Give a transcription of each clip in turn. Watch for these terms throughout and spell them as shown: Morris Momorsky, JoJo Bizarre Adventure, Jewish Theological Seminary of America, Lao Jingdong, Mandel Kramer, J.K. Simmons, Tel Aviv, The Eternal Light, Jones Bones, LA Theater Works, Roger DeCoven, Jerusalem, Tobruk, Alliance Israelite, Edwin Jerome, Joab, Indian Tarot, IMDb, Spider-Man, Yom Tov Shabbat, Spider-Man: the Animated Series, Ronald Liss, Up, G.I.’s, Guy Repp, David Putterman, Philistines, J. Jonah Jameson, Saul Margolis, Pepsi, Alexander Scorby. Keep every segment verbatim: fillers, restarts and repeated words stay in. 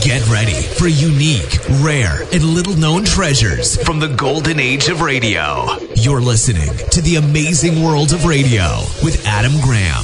Get ready for unique, rare, and little-known treasures from the golden age of radio. You're listening to The Amazing World of Radio with Adam Graham.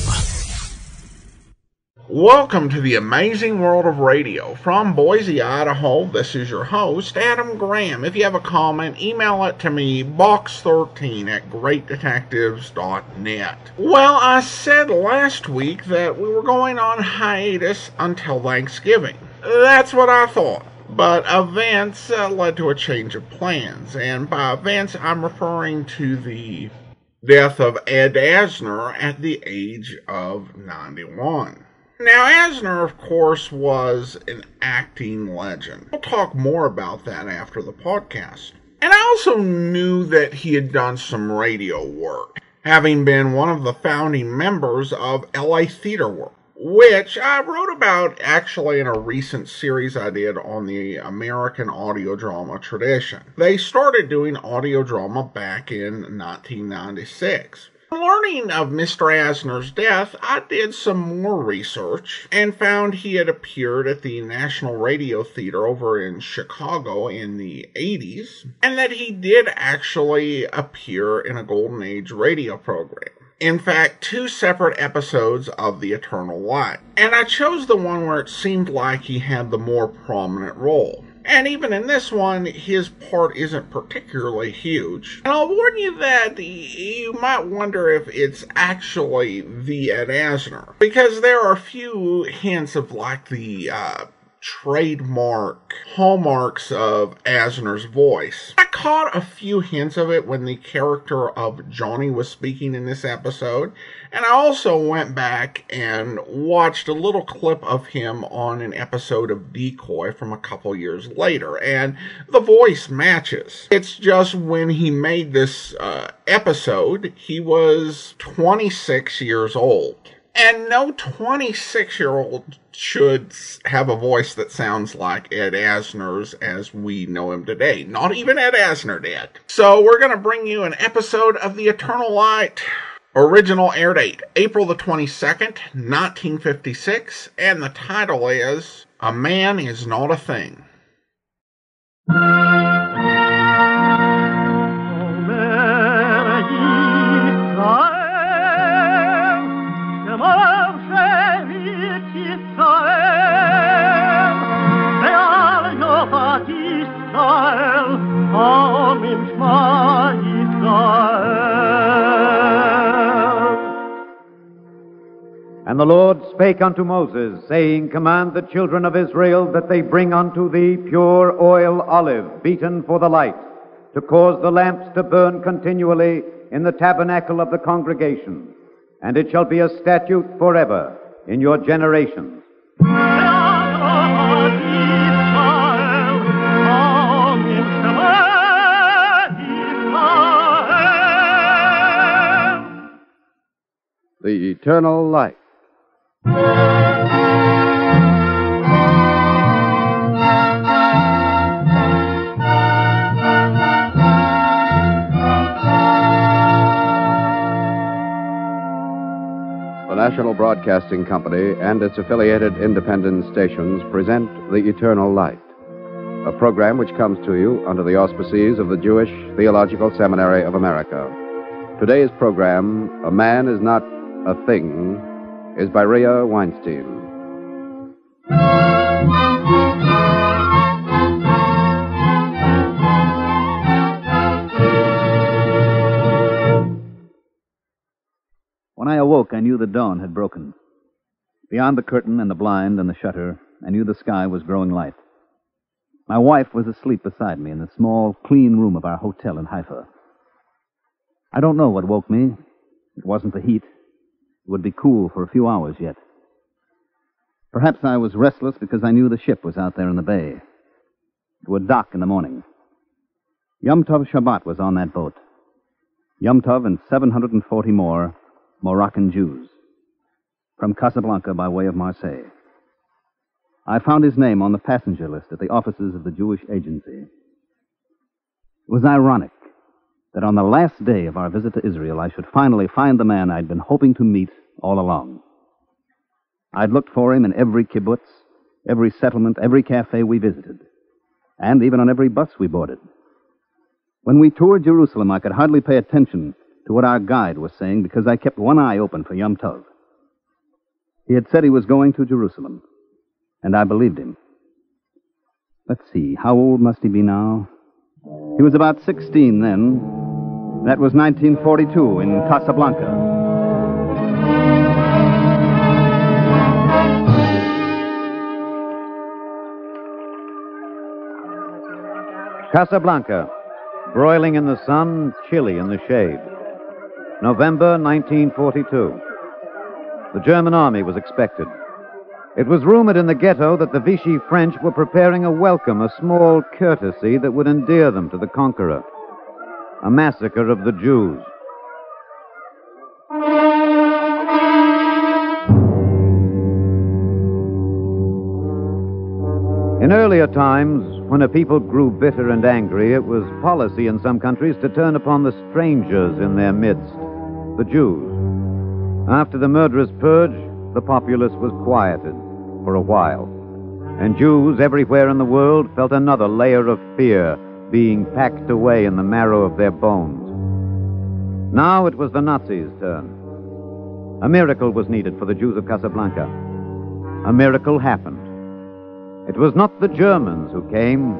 Welcome to The Amazing World of Radio. From Boise, Idaho, this is your host, Adam Graham. If you have a comment, email it to me, box thirteen at great detectives dot net. Well, I said last week that we were going on hiatus until Thanksgiving. That's what I thought. But events uh, led to a change of plans. And by events, I'm referring to the death of Ed Asner at the age of ninety-one. Now, Asner, of course, was an acting legend. We'll talk more about that after the podcast. And I also knew that he had done some radio work, having been one of the founding members of L A Theater Works, which I wrote about actually in a recent series I did on the American audio drama tradition. They started doing audio drama back in nineteen ninety-six. Learning of Mister Asner's death, I did some more research and found he had appeared at the National Radio Theater over in Chicago in the eighties, and that he did actually appear in a Golden Age radio program. In fact, two separate episodes of The Eternal Light. And I chose the one where it seemed like he had the more prominent role. And even in this one, his part isn't particularly huge. And I'll warn you that you might wonder if it's actually the Ed Asner, because there are a few hints of like the uh, trademark hallmarks of Asner's voice. I caught a few hints of it when the character of Johnny was speaking in this episode. And I also went back and watched a little clip of him on an episode of Decoy from a couple years later, and the voice matches. It's just when he made this uh, episode, he was twenty-six years old. And no twenty-six-year-old should have a voice that sounds like Ed Asner's as we know him today. Not even Ed Asner did. So we're going to bring you an episode of The Eternal Light. Original air date, April the twenty-second, nineteen fifty-six, and the title is A Man Is Not a Thing. And the Lord spake unto Moses, saying, Command the children of Israel that they bring unto thee pure oil olive, beaten for the light, to cause the lamps to burn continually in the tabernacle of the congregation. And it shall be a statute forever in your generations. The Eternal Light. The National Broadcasting Company and its affiliated independent stations present The Eternal Light, a program which comes to you under the auspices of the Jewish Theological Seminary of America. Today's program, A Man Is Not a Thing, is by Rhea Weinstein. When I awoke, I knew the dawn had broken. Beyond the curtain and the blind and the shutter, I knew the sky was growing light. My wife was asleep beside me in the small, clean room of our hotel in Haifa. I don't know what woke me. It wasn't the heat. It would be cool for a few hours yet. Perhaps I was restless because I knew the ship was out there in the bay. It would dock in the morning. Yom Tov Shabbat was on that boat. Yom Tov and seven hundred forty more Moroccan Jews from Casablanca by way of Marseille. I found his name on the passenger list at the offices of the Jewish Agency. It was ironic that on the last day of our visit to Israel, I should finally find the man I'd been hoping to meet all along. I'd looked for him in every kibbutz, every settlement, every cafe we visited, and even on every bus we boarded. When we toured Jerusalem, I could hardly pay attention to what our guide was saying because I kept one eye open for Yom Tov. He had said he was going to Jerusalem, and I believed him. Let's see, how old must he be now? He was about sixteen then. That was nineteen forty-two in Casablanca. Casablanca, broiling in the sun, chilly in the shade. November nineteen forty-two. The German army was expected. It was rumored in the ghetto that the Vichy French were preparing a welcome, a small courtesy that would endear them to the conqueror. A massacre of the Jews. In earlier times, when a people grew bitter and angry, it was policy in some countries to turn upon the strangers in their midst, the Jews. After the murderous purge, the populace was quieted for a while, and Jews everywhere in the world felt another layer of fear being packed away in the marrow of their bones. Now it was the Nazis' turn. A miracle was needed for the Jews of Casablanca. A miracle happened. It was not the Germans who came.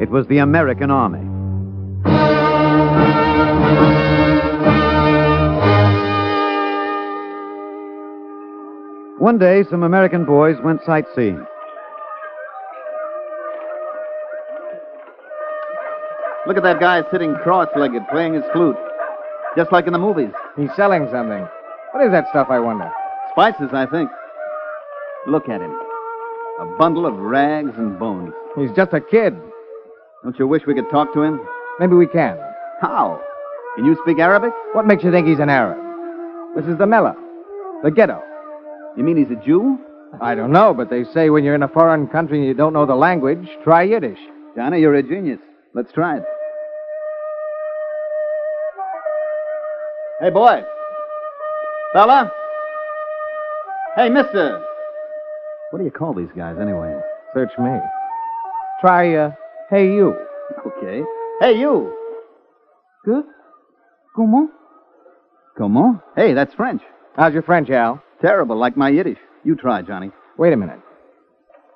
It was the American army. One day, some American boys went sightseeing. Look at that guy sitting cross-legged, playing his flute. Just like in the movies. He's selling something. What is that stuff, I wonder? Spices, I think. Look at him. A bundle of rags and bones. He's just a kid. Don't you wish we could talk to him? Maybe we can. How? Can you speak Arabic? What makes you think he's an Arab? This is the Mellah, the ghetto. You mean he's a Jew? I don't know, but they say when you're in a foreign country and you don't know the language, try Yiddish. Johnny, you're a genius. Let's try it. Hey, boy. Fella. Hey, mister. What do you call these guys, anyway? Search me. Try, uh, hey, you. Okay. Hey, you. Good. Comment? Comment? Hey, that's French. How's your French, Al? Terrible, like my Yiddish. You try, Johnny. Wait a minute.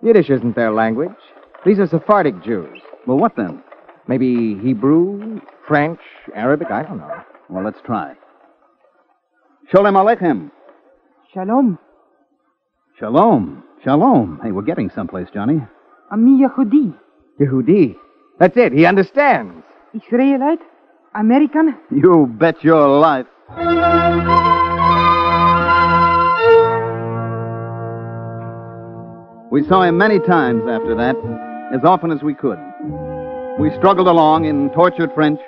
Yiddish isn't their language. These are Sephardic Jews. Well, what then? Maybe Hebrew, French, Arabic, I don't know. Well, let's try. Sholem Aleichem. Shalom. Shalom. Shalom. Hey, we're getting someplace, Johnny. Ami Yehudi. Yehudi. That's it. He understands. Israelite? American? You bet your life. We saw him many times after that, as often as we could. We struggled along in tortured French,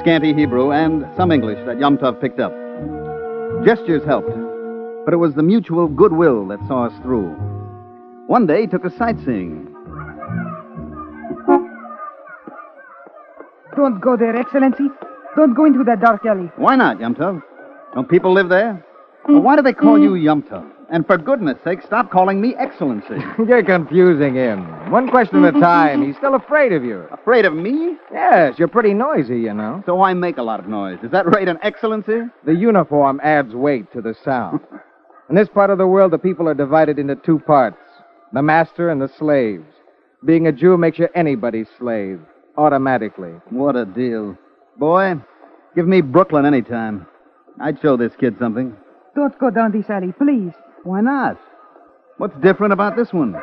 scanty Hebrew, and some English that Yom Tov picked up. Gestures helped. But it was the mutual goodwill that saw us through. One day he took us sightseeing. Don't go there, Excellency. Don't go into that dark alley. Why not, Yom Tov? Don't people live there? Well, why do they call you Yom Tov? And for goodness sake, stop calling me Excellency. You're confusing him. One question at a time. He's still afraid of you. Afraid of me? Yes, you're pretty noisy, you know. So I make a lot of noise. Is that right, an Excellency? The uniform adds weight to the sound. In this part of the world, the people are divided into two parts, the master and the slaves. Being a Jew makes you anybody's slave, automatically. What a deal. Boy, give me Brooklyn any time. I'd show this kid something. Don't go down this alley, please. Why not? What's different about this one?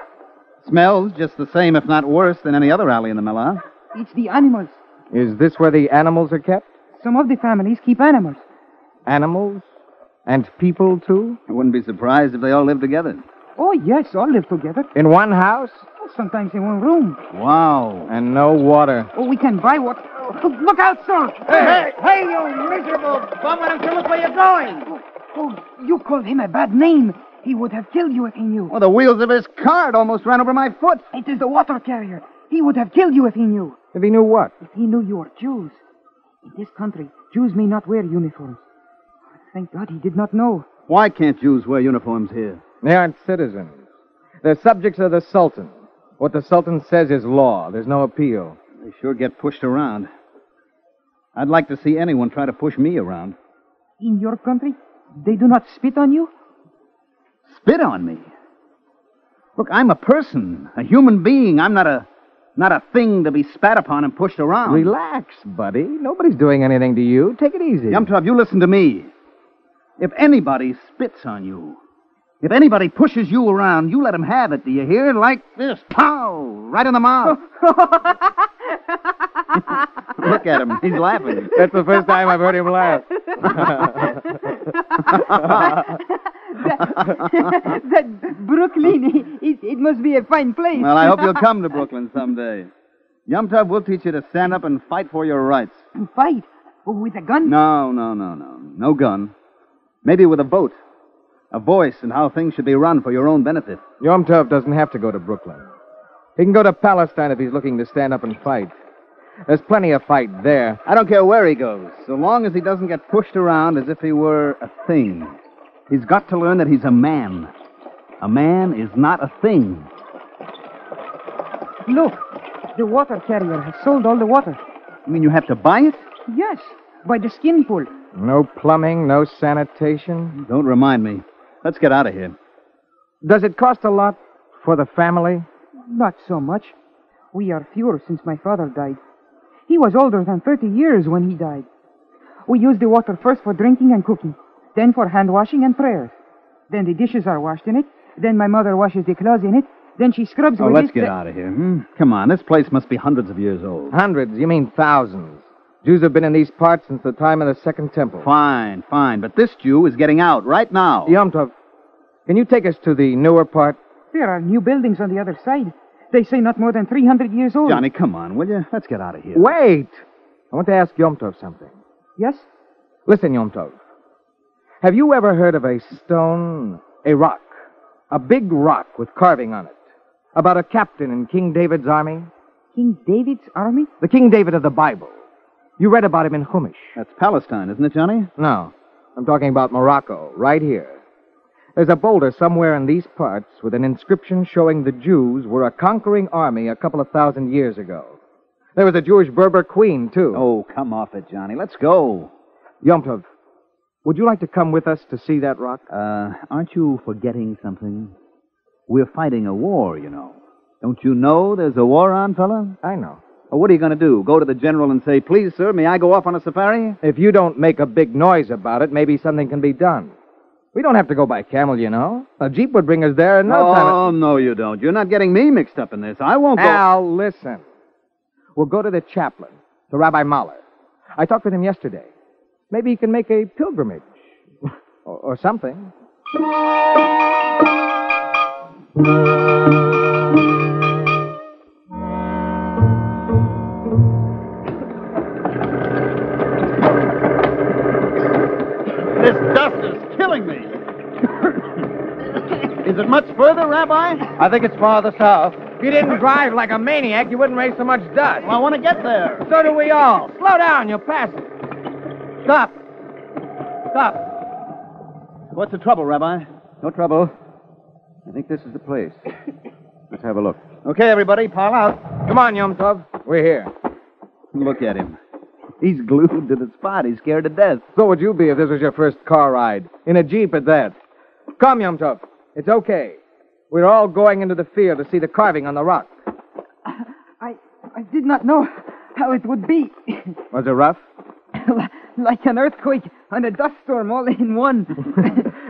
Smells just the same, if not worse, than any other alley in the Mellah. It's the animals. Is this where the animals are kept? Some of the families keep animals. Animals? And people, too? I wouldn't be surprised if they all live together. Oh, yes, all live together. In one house? Sometimes in one room. Wow. And no water. Oh, we can buy water. Oh, look out, sir! Hey, hey, hey, you miserable bum! I don't care where you're going. Oh, oh, you called him a bad name. He would have killed you if he knew. Well, the wheels of his car almost ran over my foot. It is the water carrier. He would have killed you if he knew. If he knew what? If he knew you were Jews. In this country, Jews may not wear uniforms. Thank God he did not know. Why can't Jews wear uniforms here? They aren't citizens. They're subjects of the Sultan. What the Sultan says is law. There's no appeal. They sure get pushed around. I'd like to see anyone try to push me around. In your country, they do not spit on you? Spit on me? Look, I'm a person, a human being. I'm not a not a thing to be spat upon and pushed around. Relax, buddy. Nobody's doing anything to you. Take it easy. Yom Tov, you listen to me. If anybody spits on you, if anybody pushes you around, you let them have it, do you hear? Like this. Pow! Right in the mouth. Look at him. He's laughing. That's the first time I've heard him laugh. that, that Brooklyn, it, it must be a fine place. Well, I hope you'll come to Brooklyn someday. Yom Tov will teach you to stand up and fight for your rights. And fight? With a gun? No, no, no, no. No gun. Maybe with a vote. A voice in how things should be run for your own benefit. Yom Tov doesn't have to go to Brooklyn. He can go to Palestine if he's looking to stand up and fight. There's plenty of fight there. I don't care where he goes, so long as he doesn't get pushed around as if he were a thing. He's got to learn that he's a man. A man is not a thing. Look, the water carrier has sold all the water. You mean you have to buy it? Yes, by the skinful. No plumbing, no sanitation. Don't remind me. Let's get out of here. Does it cost a lot for the family? Not so much. We are fewer since my father died. He was older than thirty years when he died. We use the water first for drinking and cooking, then for hand-washing and prayers. Then the dishes are washed in it, then my mother washes the clothes in it, then she scrubs... Oh, let's get th- out of here. Hmm? Come on, this place must be hundreds of years old. Hundreds? You mean thousands. Jews have been in these parts since the time of the Second Temple. Fine, fine. But this Jew is getting out right now. Yom Tov, can you take us to the newer part? There are new buildings on the other side. They say not more than three hundred years old. Johnny, come on, will you? Let's get out of here. Wait! I want to ask Yom Tov something. Yes? Listen, Yom Tov. Have you ever heard of a stone, a rock, a big rock with carving on it, about a captain in King David's army? King David's army? The King David of the Bible. You read about him in Chumish. That's Palestine, isn't it, Johnny? No. I'm talking about Morocco, right here. There's a boulder somewhere in these parts with an inscription showing the Jews were a conquering army a couple of thousand years ago. There was a Jewish Berber queen, too. Oh, come off it, Johnny. Let's go. Yom Tov, would you like to come with us to see that rock? Uh, aren't you forgetting something? We're fighting a war, you know. Don't you know there's a war on, fella? I know. What are you going to do? Go to the general and say, please, sir, may I go off on a safari? If you don't make a big noise about it, maybe something can be done. We don't have to go by camel, you know. A jeep would bring us there in no time. Oh, no, you don't. You're not getting me mixed up in this. I won't go... Al, listen. We'll go to the chaplain, to Rabbi Mahler. I talked with him yesterday. Maybe he can make a pilgrimage or, or something. Is it much further, Rabbi? I think it's farther south. If you didn't drive like a maniac, you wouldn't raise so much dust. Well, I want to get there. So do we all. Slow down, you'll pass it. Stop. Stop. What's the trouble, Rabbi? No trouble. I think this is the place. Let's have a look. Okay, everybody, pile out. Come on, Yom Tov. We're here. Look at him. He's glued to the spot. He's scared to death. So would you be if this was your first car ride. In a jeep at that. Come, Yom Tov. It's okay. We're all going into the field to see the carving on the rock. I I did not know how it would be. Was it rough? Like an earthquake and a dust storm all in one.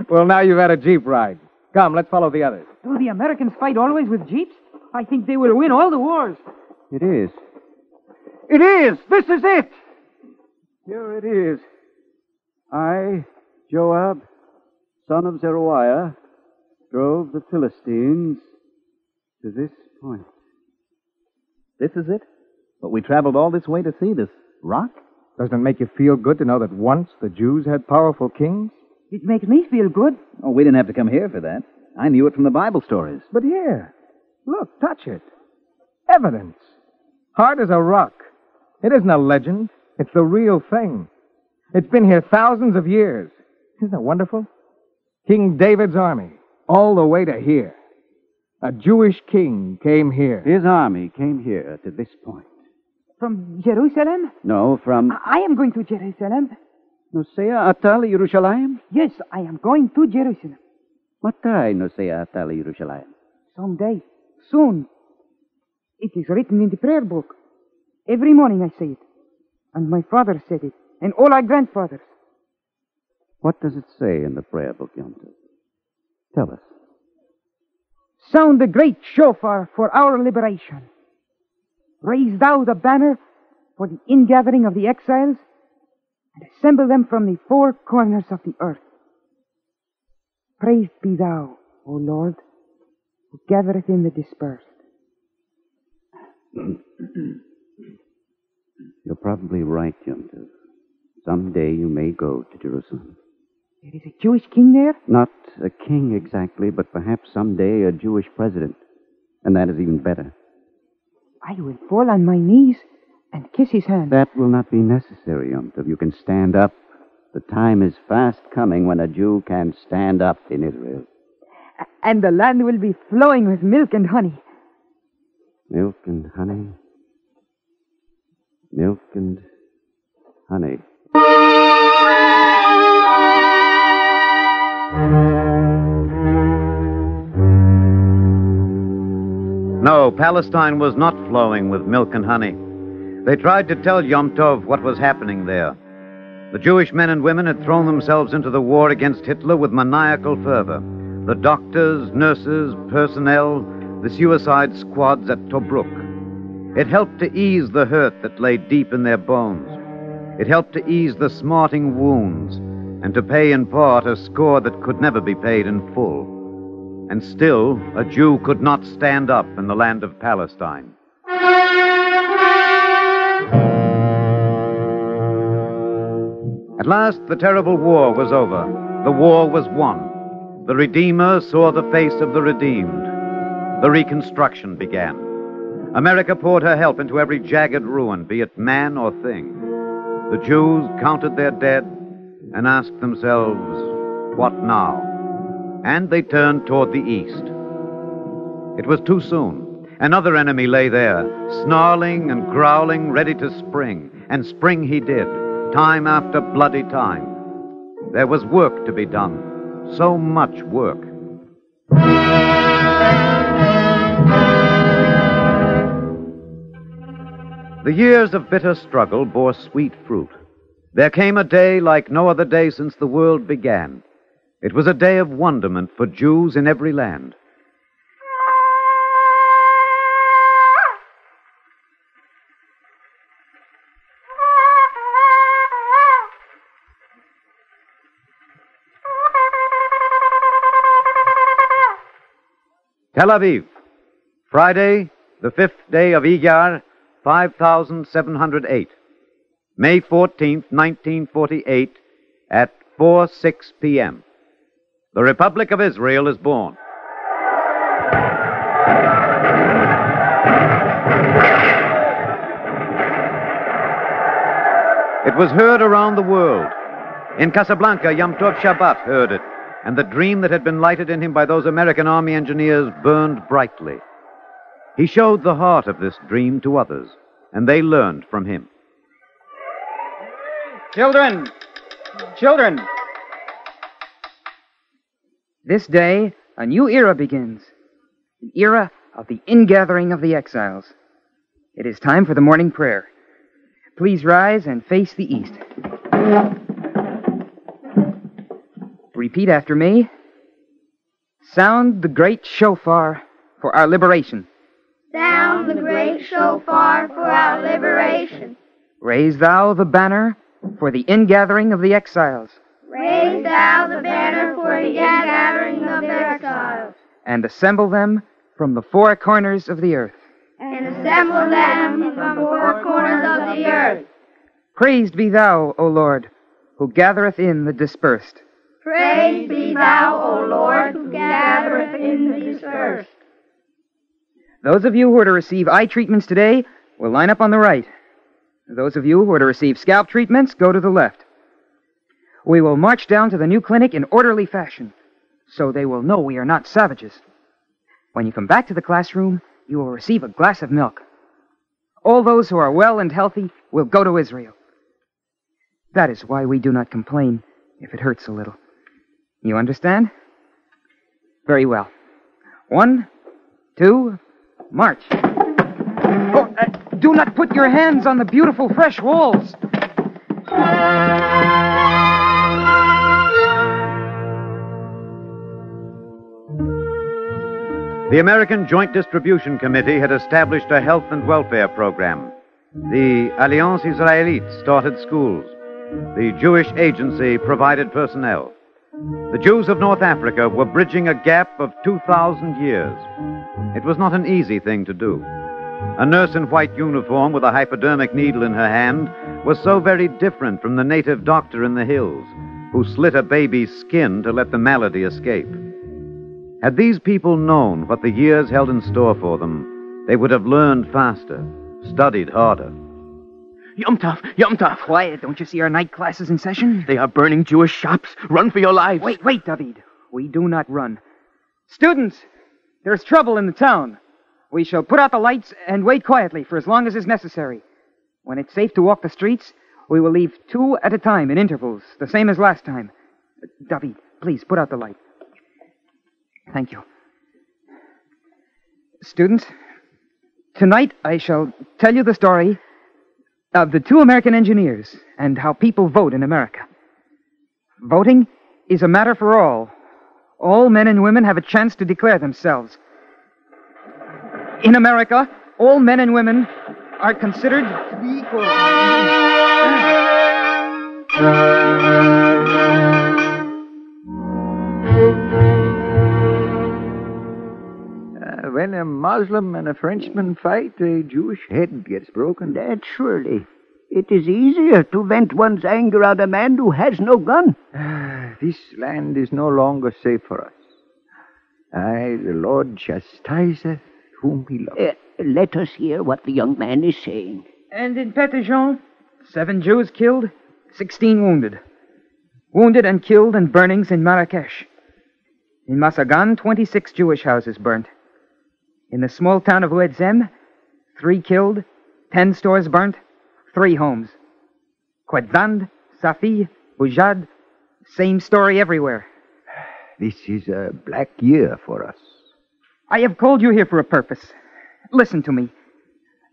Well, now you've had a jeep ride. Come, let's follow the others. Do the Americans fight always with jeeps? I think they will win all the wars. It is. It is! This is it! Here it is. I, Joab, son of Zeruiah, drove the Philistines to this point. This is it? But we traveled all this way to see this rock? Doesn't it make you feel good to know that once the Jews had powerful kings? It makes me feel good. Oh, we didn't have to come here for that. I knew it from the Bible stories. But here, look, touch it. Evidence. Hard as a rock. It isn't a legend. It's the real thing. It's been here thousands of years. Isn't that wonderful? King David's army, all the way to here. A Jewish king came here. His army came here to this point. From Jerusalem? No, from... I, I am going to Jerusalem. Nosea Atal Yerushalayim? Yes, I am going to Jerusalem. Matai Nosea Atal Yerushalayim? Someday. Soon. It is written in the prayer book. Every morning I say it. And my father said it. And all our grandfathers. What does it say in the prayer book, Yom Tov? Tell us. Sound the great shofar for our liberation. Raise thou the banner for the ingathering of the exiles, and assemble them from the four corners of the earth. Praised be thou, O Lord, who gathereth in the dispersed. You're probably right, Yom Tov. Someday you may go to Jerusalem. There is a Jewish king there? Not a king exactly, but perhaps someday a Jewish president. And that is even better. I will fall on my knees and kiss his hand. That will not be necessary, Yom Tov. You can stand up. The time is fast coming when a Jew can stand up in Israel. And the land will be flowing with milk and honey. Milk and honey. Milk and honey. No, Palestine was not flowing with milk and honey. They tried to tell Yom Tov what was happening there. The Jewish men and women had thrown themselves into the war against Hitler with maniacal fervor. The doctors, nurses, personnel, the suicide squads at Tobruk. It helped to ease the hurt that lay deep in their bones. It helped to ease the smarting wounds and to pay in part a score that could never be paid in full. And still, a Jew could not stand up in the land of Palestine. At last, the terrible war was over. The war was won. The Redeemer saw the face of the redeemed. The reconstruction began. America poured her help into every jagged ruin, be it man or thing. The Jews counted their dead and asked themselves, what now? And they turned toward the east. It was too soon. Another enemy lay there, snarling and growling, ready to spring. And spring he did, time after bloody time. There was work to be done, so much work. The years of bitter struggle bore sweet fruit. There came a day like no other day since the world began. It was a day of wonderment for Jews in every land. Tel Aviv, Friday, the fifth day of Iyar, five thousand seven hundred eight, May fourteenth, nineteen forty-eight, at four oh six p.m. The Republic of Israel is born. It was heard around the world. In Casablanca, Yom Tov Shabbat heard it, and the dream that had been lighted in him by those American army engineers burned brightly. He showed the heart of this dream to others, and they learned from him. Children! Children! This day, a new era begins, an era of the ingathering of the exiles. It is time for the morning prayer. Please rise and face the east. Repeat after me. Sound the great shofar for our liberation. Sound the great shofar for our liberation. Raise thou the banner for the ingathering of the exiles. Raise thou the banner for the gathering of exiles. And assemble them from the four corners of the earth. And assemble them from the four corners of the earth. Praised be thou, O Lord, who gathereth in the dispersed. Praised be thou, O Lord, who gathereth in the dispersed. Those of you who are to receive eye treatments today will line up on the right. Those of you who are to receive scalp treatments, go to the left. We will march down to the new clinic in orderly fashion, so they will know we are not savages. When you come back to the classroom, you will receive a glass of milk. All those who are well and healthy will go to Israel. That is why we do not complain if it hurts a little. You understand? Very well. One, two, march. Oh, uh, do not put your hands on the beautiful fresh walls. The American Joint Distribution Committee had established a health and welfare program. The Alliance Israelite started schools. The Jewish Agency provided personnel. The Jews of North Africa were bridging a gap of two thousand years. It was not an easy thing to do. A nurse in white uniform with a hypodermic needle in her hand was so very different from the native doctor in the hills who slit a baby's skin to let the malady escape. Had these people known what the years held in store for them, they would have learned faster, studied harder. Yom Tov, Yom Tov. Quiet, don't you see our night class is in session? They are burning Jewish shops. Run for your lives. Wait, wait, David. We do not run. Students, there's trouble in the town. We shall put out the lights and wait quietly for as long as is necessary. When it's safe to walk the streets, we will leave two at a time in intervals, the same as last time. David, please put out the light. Thank you. Students, tonight I shall tell you the story of the two American engineers and how people vote in America. Voting is a matter for all. All men and women have a chance to declare themselves. In America, all men and women are considered to be equal. When a Muslim and a Frenchman fight, a Jewish head gets broken. Naturally. It is easier to vent one's anger on a man who has no gun. Ah, this land is no longer safe for us. I, the Lord, chastiseth whom he loveth. Uh, let us hear what the young man is saying. And in Petitjean, seven Jews killed, sixteen wounded. Wounded and killed in burnings in Marrakesh. In Massagan, twenty-six Jewish houses burnt. In the small town of Ouedzem, three killed, ten stores burnt, three homes. Quetzand, Safi, Bujad, same story everywhere. This is a black year for us. I have called you here for a purpose. Listen to me.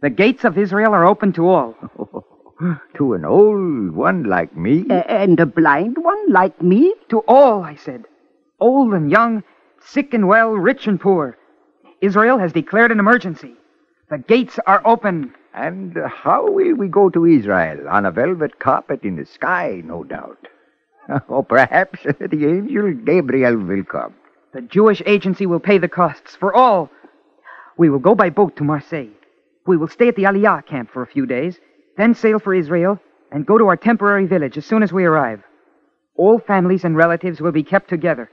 The gates of Israel are open to all. Oh, to an old one like me? Uh, and a blind one like me? To all, I said. Old and young, sick and well, rich and poor. Israel has declared an emergency. The gates are open. And uh, how will we go to Israel? On a velvet carpet in the sky, no doubt. Or perhaps uh, the angel Gabriel will come. The Jewish Agency will pay the costs for all. We will go by boat to Marseille. We will stay at the Aliyah camp for a few days, then sail for Israel and go to our temporary village as soon as we arrive. All families and relatives will be kept together.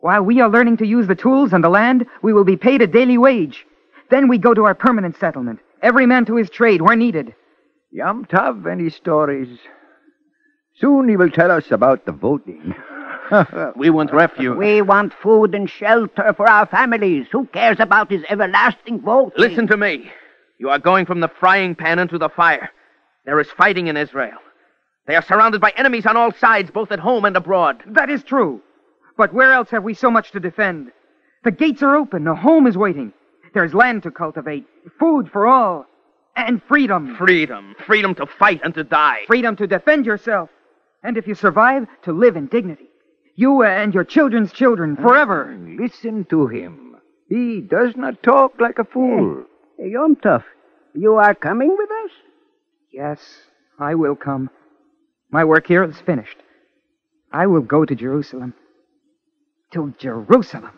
While we are learning to use the tools and the land, we will be paid a daily wage. Then we go to our permanent settlement, every man to his trade where needed. Yom Tov and his stories. Soon he will tell us about the voting. We want refuge. We want food and shelter for our families. Who cares about his everlasting voting? Listen to me. You are going from the frying pan into the fire. There is fighting in Israel. They are surrounded by enemies on all sides, both at home and abroad. That is true. But where else have we so much to defend? The gates are open. A home is waiting. There's land to cultivate, food for all, and freedom. Freedom. Freedom to fight and to die. Freedom to defend yourself. And if you survive, to live in dignity. You and your children's children forever. Uh, listen to him. He does not talk like a fool. Hey, Yom Tov, you are coming with us? Yes, I will come. My work here is finished. I will go to Jerusalem. To Jerusalem.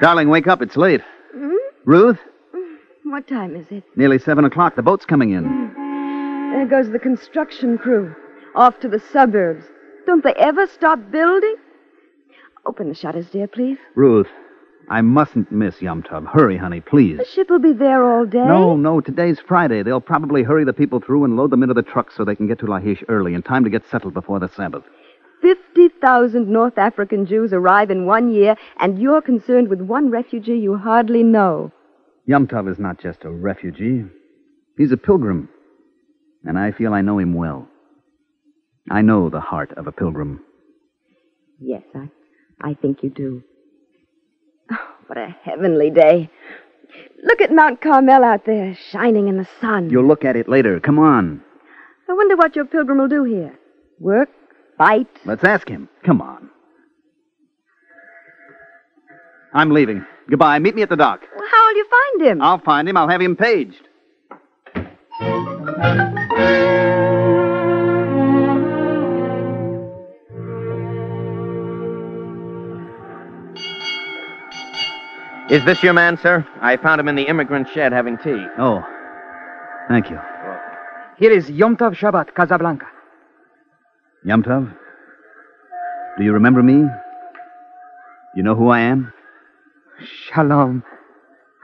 Darling, wake up. It's late. Mm-hmm. Ruth? What time is it? Nearly seven o'clock. The boat's coming in. Mm. China goes the construction crew, off to the suburbs. Don't they ever stop building? Open the shutters, dear, please. Ruth, I mustn't miss Yom Tov. Hurry, honey, please. The ship will be there all day. No, no, today's Friday. They'll probably hurry the people through and load them into the trucks so they can get to Lachish early, in time to get settled before the Sabbath. Fifty thousand North African Jews arrive in one year, and you're concerned with one refugee you hardly know. Yom Tov is not just a refugee. He's a pilgrim, and I feel I know him well. I know the heart of a pilgrim. Yes, I, I think you do. Oh, what a heavenly day. Look at Mount Carmel out there, shining in the sun. You'll look at it later. Come on. I wonder what your pilgrim will do here. Work? Fight? Let's ask him. Come on. I'm leaving. Goodbye. Meet me at the dock. Well, how will you find him? I'll find him. I'll have him paged. Is this your man, sir? I found him in the immigrant shed having tea. Oh, thank you. Here is Yom Tov Shabbat, Casablanca. Yom Tov? Do you remember me? You know who I am? Shalom.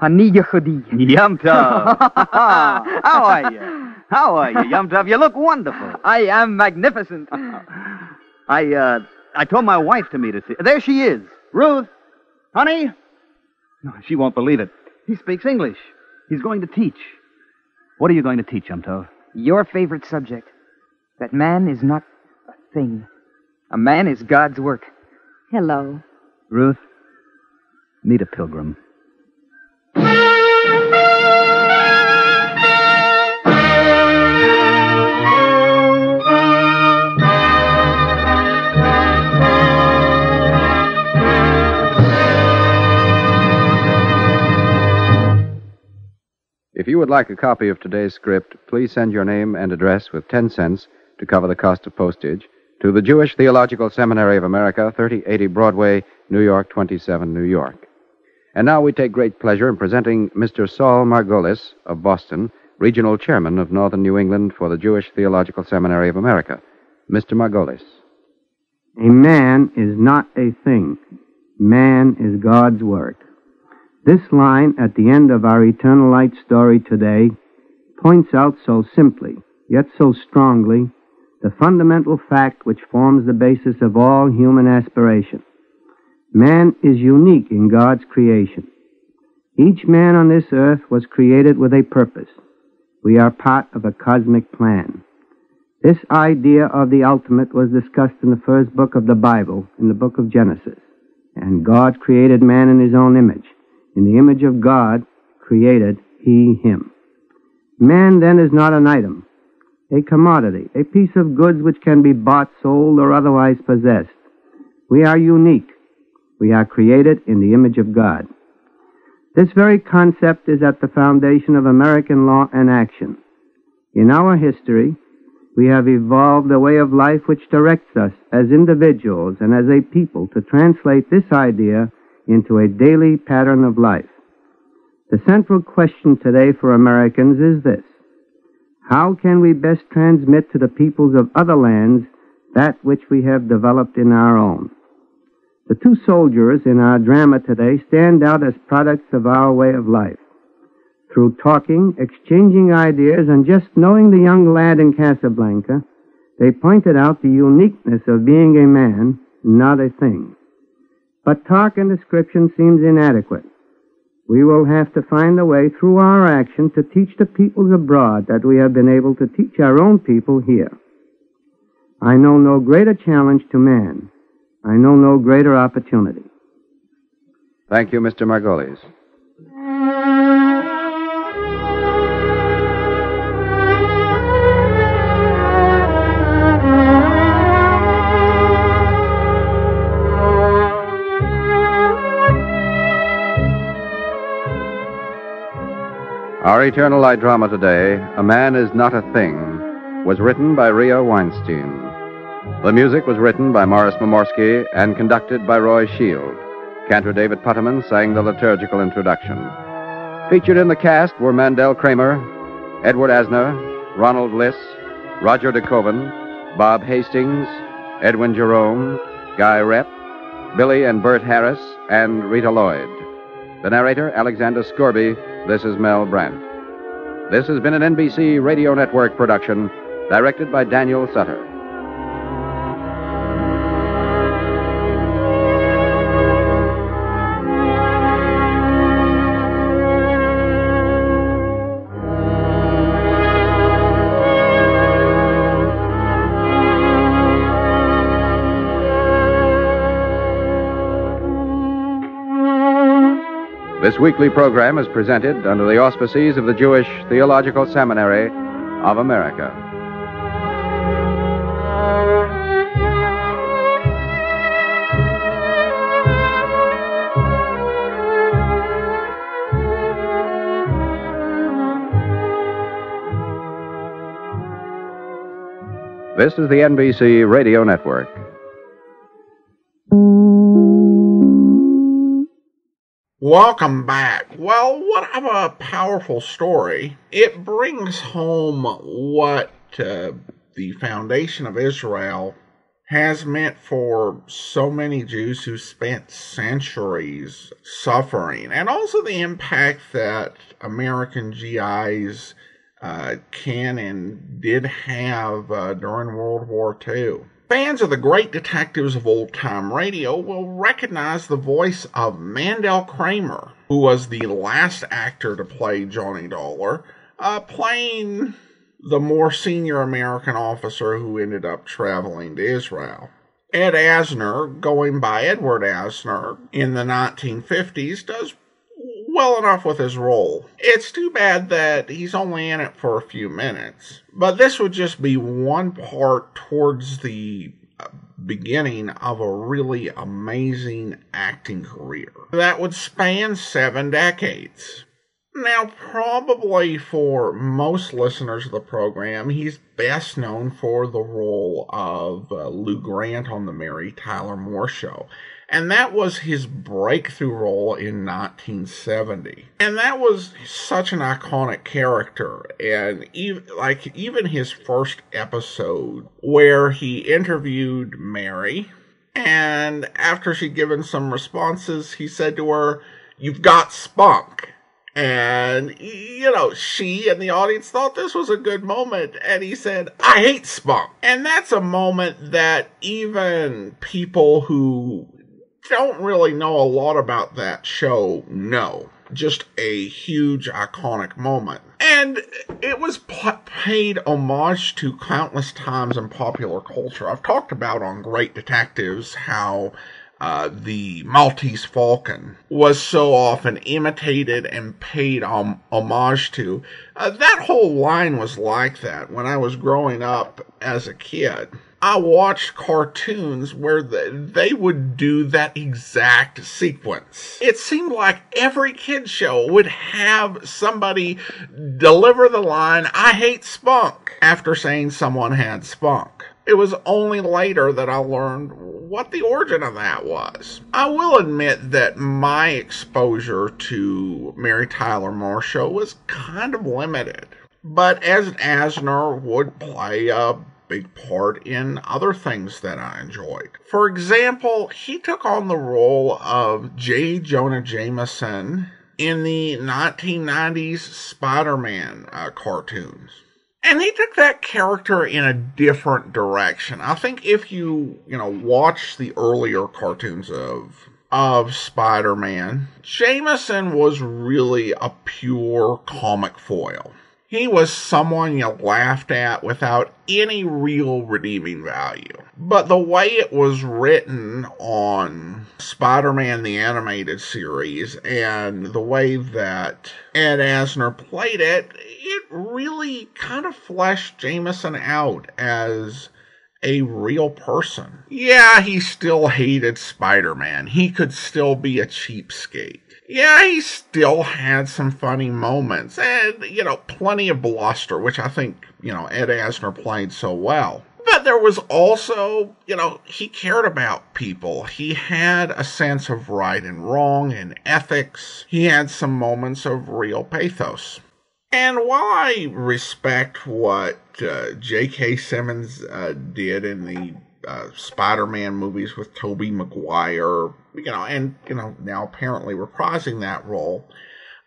Ani Yehudi. Yom Tov. How are you? How are you, Yom Tov? You look wonderful. I am magnificent. I, uh, I told my wife to meet us here. There she is. Ruth, honey. No, she won't believe it. He speaks English. He's going to teach. What are you going to teach, Yom Tov? Your favorite subject. That man is not a thing. A man is God's work. Hello. Ruth, meet a pilgrim. If you would like a copy of today's script, please send your name and address with ten cents to cover the cost of postage to the Jewish Theological Seminary of America, thirty eighty Broadway, New York, twenty-seven, New York. And now we take great pleasure in presenting Mister Saul Margolis of Boston, Regional Chairman of Northern New England for the Jewish Theological Seminary of America. Mister Margolis. A man is not a thing. Man is God's work. This line at the end of our Eternal Light story today points out so simply, yet so strongly, the fundamental fact which forms the basis of all human aspiration. Man is unique in God's creation. Each man on this earth was created with a purpose. We are part of a cosmic plan. This idea of the ultimate was discussed in the first book of the Bible, in the book of Genesis. And God created man in his own image. In the image of God, created he him. Man, then, is not an item, a commodity, a piece of goods which can be bought, sold, or otherwise possessed. We are unique. We are created in the image of God. This very concept is at the foundation of American law and action. In our history, we have evolved a way of life which directs us as individuals and as a people to translate this idea into a daily pattern of life. The central question today for Americans is this: how can we best transmit to the peoples of other lands that which we have developed in our own? The two soldiers in our drama today stand out as products of our way of life. Through talking, exchanging ideas, and just knowing the young lad in Casablanca, they pointed out the uniqueness of being a man, not a thing. But talk and description seems inadequate. We will have to find a way through our action to teach the peoples abroad that we have been able to teach our own people here. I know no greater challenge to man. I know no greater opportunity. Thank you, Mister Margolis. Our Eternal Light drama today, A Man Is Not a Thing, was written by Rhea Weinstein. The music was written by Morris Momorsky and conducted by Roy Shield. Cantor David Putterman sang the liturgical introduction. Featured in the cast were Mandel Kramer, Edward Asner, Ronald Liss, Roger DeCoven, Bob Hastings, Edwin Jerome, Guy Repp, Billy and Bert Harris, and Rita Lloyd. The narrator, Alexander Scorby. This is Mel Brandt. This has been an N B C Radio Network production, directed by Daniel Sutter. This weekly program is presented under the auspices of the Jewish Theological Seminary of America. This is the N B C Radio Network. Welcome back. Well, what a powerful story. It brings home what uh, the foundation of Israel has meant for so many Jews who spent centuries suffering, and also the impact that American G Is uh, can and did have uh, during World War Two. Fans of the great detectives of old-time radio will recognize the voice of Mandel Kramer, who was the last actor to play Johnny Dollar, uh, playing the more senior American officer who ended up traveling to Israel. Ed Asner, going by Edward Asner in the nineteen fifties, does well enough with his role. It's too bad that he's only in it for a few minutes. But this would just be one part towards the beginning of a really amazing acting career that would span seven decades. Now, probably for most listeners of the program, he's best known for the role of uh, Lou Grant on the Mary Tyler Moore Show. And that was his breakthrough role in nineteen seventy. And that was such an iconic character. And even, like, even his first episode where he interviewed Mary, and after she'd given some responses, he said to her, "You've got spunk." And, you know, she and the audience thought this was a good moment, and he said, "I hate spunk." And that's a moment that even people who don't really know a lot about that show know. Just a huge, iconic moment. And it was paid homage to countless times in popular culture. I've talked about on Great Detectives how uh, the Maltese Falcon was so often imitated and paid om- homage to. Uh, that whole line was like that when I was growing up as a kid. I watched cartoons where the, they would do that exact sequence. It seemed like every kid's show would have somebody deliver the line, "I hate spunk," after saying someone had spunk. It was only later that I learned what the origin of that was. I will admit that my exposure to Mary Tyler Moore Show was kind of limited. But as Asner would play a big part in other things that I enjoyed. For example, he took on the role of J. Jonah Jameson in the nineteen nineties Spider-Man uh, cartoons. And he took that character in a different direction. I think if you, you know, watch the earlier cartoons of of Spider-Man, Jameson was really a pure comic foil. He was someone you laughed at without any real redeeming value. But the way it was written on Spider-Man the Animated Series and the way that Ed Asner played it, it really kind of fleshed Jameson out as a real person. Yeah, he still hated Spider-Man. He could still be a cheapskate. Yeah, he still had some funny moments and, you know, plenty of bluster, which I think, you know, Ed Asner played so well. But there was also, you know, he cared about people. He had a sense of right and wrong and ethics. He had some moments of real pathos. And while I respect what uh, J K. Simmons uh, did in the uh, Spider-Man movies with Tobey Maguire, you know, and, you know, now apparently reprising that role,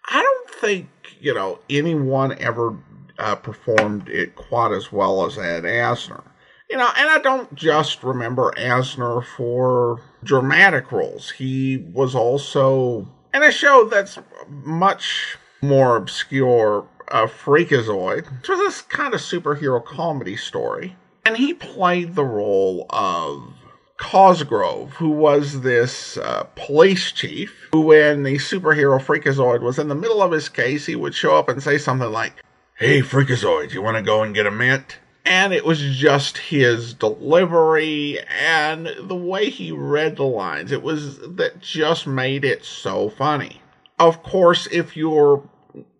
I don't think, you know, anyone ever uh, performed it quite as well as Ed Asner. You know, and I don't just remember Asner for dramatic roles. He was also in a show that's much more obscure, uh, Freakazoid, which was this kind of superhero comedy story. And he played the role of Cosgrove, who was this uh, police chief, who when the superhero Freakazoid was in the middle of his case, he would show up and say something like, "Hey, Freakazoid, you want to go and get a mint?" And it was just his delivery and the way he read the lines. It was that just made it so funny. Of course, if you're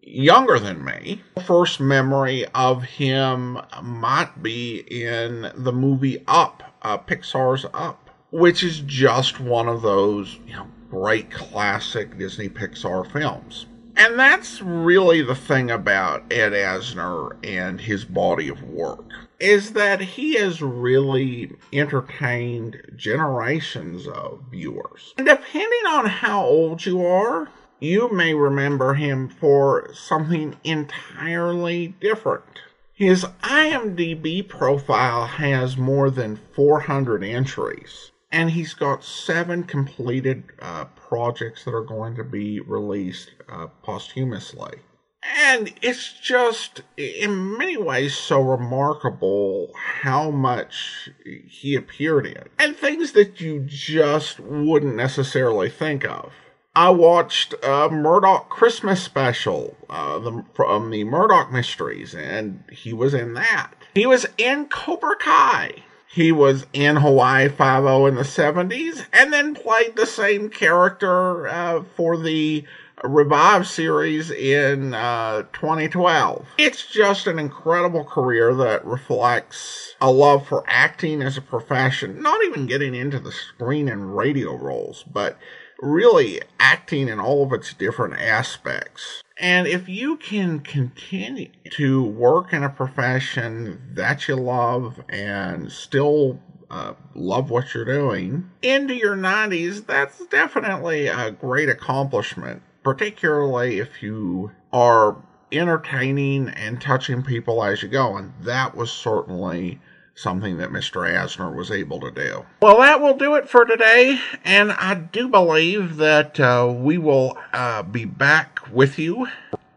younger than me, the first memory of him might be in the movie Up, uh, Pixar's Up, which is just one of those, you know, great classic Disney Pixar films. And that's really the thing about Ed Asner and his body of work, is that he has really entertained generations of viewers. And depending on how old you are, you may remember him for something entirely different. His IMDb profile has more than four hundred entries, and he's got seven completed uh, projects that are going to be released uh, posthumously. And it's just, in many ways, so remarkable how much he appeared in. And things that you just wouldn't necessarily think of. I watched a Murdoch Christmas special uh, the, from the Murdoch Mysteries, and he was in that. He was in Cobra Kai. He was in Hawaii Five-O in the seventies, and then played the same character uh, for the Revive series in uh, twenty twelve. It's just an incredible career that reflects a love for acting as a profession, not even getting into the screen and radio roles, but really acting in all of its different aspects. And if you can continue to work in a profession that you love and still uh, love what you're doing into your nineties, that's definitely a great accomplishment, particularly if you are entertaining and touching people as you go. And that was certainly something that Mister Asner was able to do. Well, that will do it for today, and I do believe that uh, we will uh, be back with you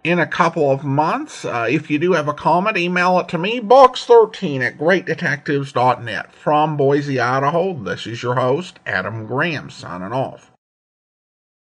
in a couple of months. Uh, if you do have a comment, email it to me, box thirteen at great detectives dot net. From Boise, Idaho, this is your host, Adam Graham, signing off.